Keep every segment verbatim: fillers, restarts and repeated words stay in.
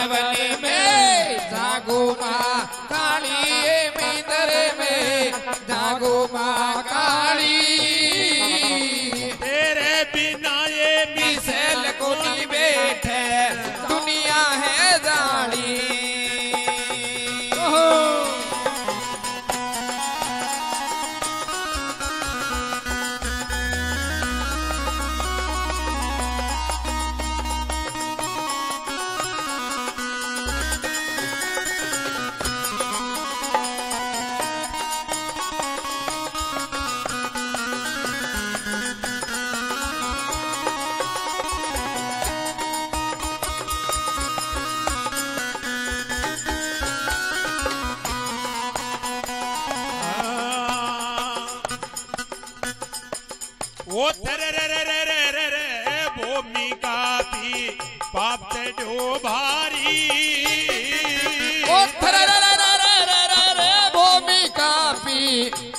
नवल में जागो माँ काली मिंदर में जागो माँ काली तेरे बिना ये मिसल को नहीं बैठे दुनिया है जाली।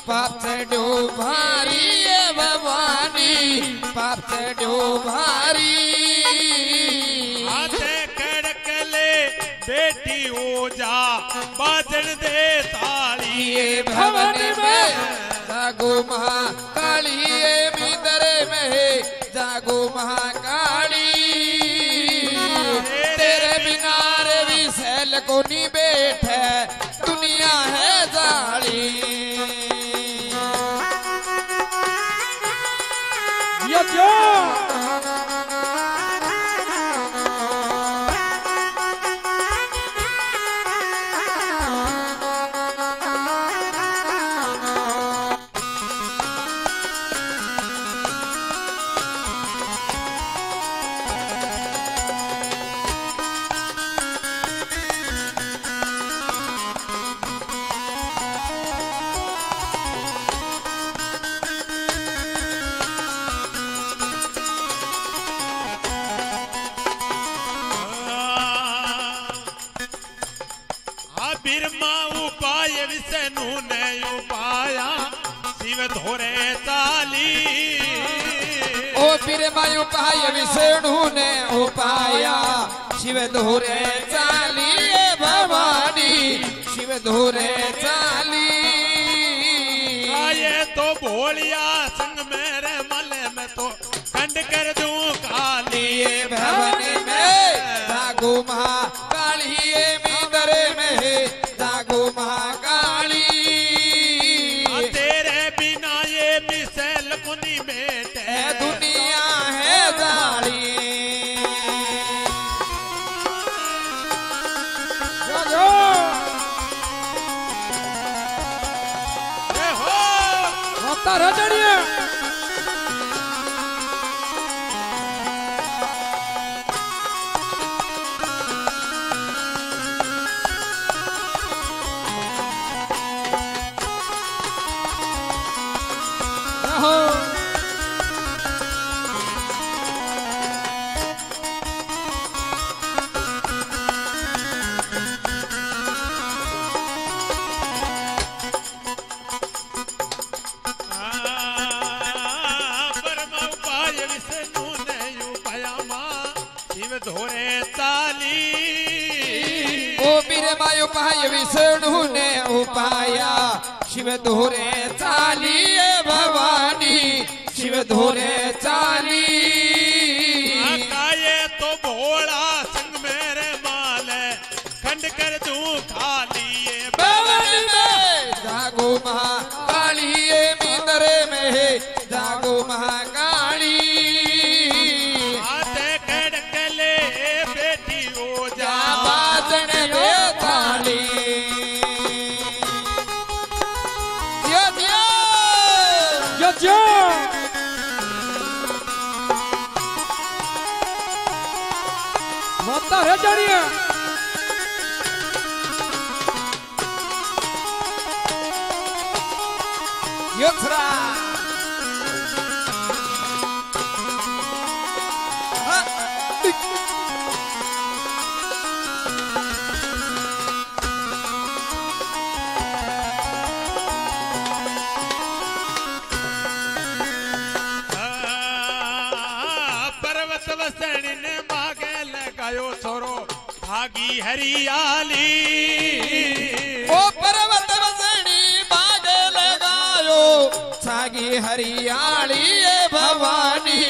पाप से डूबारी है भवानी पाप से डूबारी हाथे कड़कले बेटी हो जा बाजन दे ताली भवन में जागो महाकाली भीतर में जागो महाकाली तेरे बिना भी सैल को नहीं बैठे दुनिया है जाली। उपाय विष्णु ने उपाया शिव धुरे चाली भवानी शिव धुरे चाली ये तो भोलिया संग मेरे मल में तो खंड कर दूं काली भवन में जागो महाकाली मिंदर में जागो महाकाली तेरे बिना ये मिसल कुनी बेटे दुनिया विष्णु ने उपाया शिव धुरे चाली भवानी शिव धुरे चाली ये तो भोला संग मेरे माल खंड कर दूं काली भवन में जागो महाकाली मिंदर में जागो महाकाली हाथे कड़कले बेटी हो जा बाजन दे ताली। बागी हरियाली ओ पर्वत बसनी बाग लगायो सागी हरियाली ए भवानी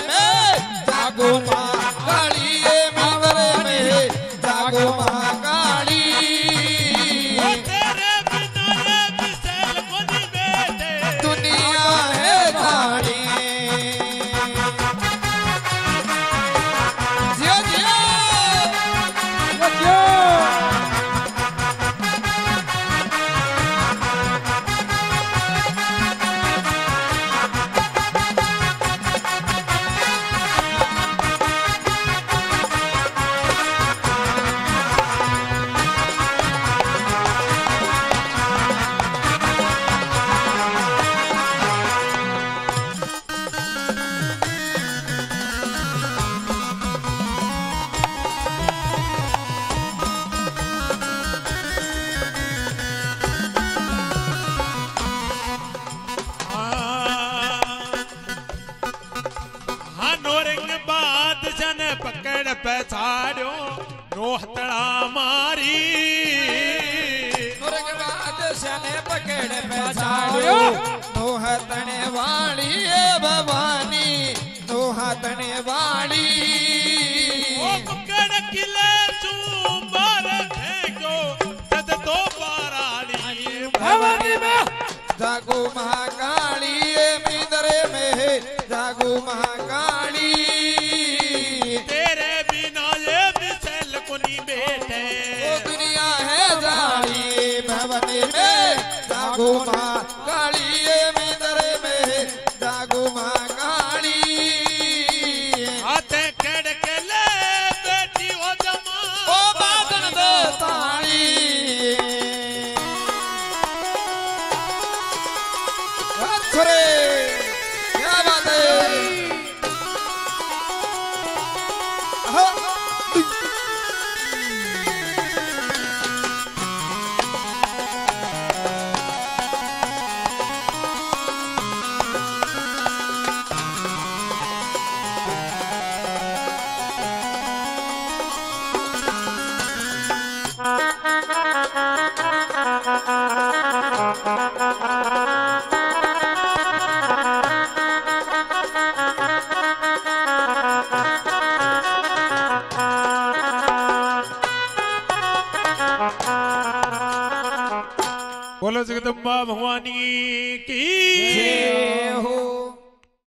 में जागो महाकाली ए मितर में जागो महाकाली तेरे बिना ये बिसेल कोनी बेटे दुनिया है धाड़ी जियो जियो जियो जागो महाकाली ए मितरे में जागो महाकाली तेरे बिना ये बिसेल कोनी बेटे ओ दुनिया है जाली भवन में जागो महाकाली ए मितरे में जागो महाकाली हाथ कड़के ले बेटी हो जमा ओ बादन दे ताली बोलो जगदम्बा भवानी की जय।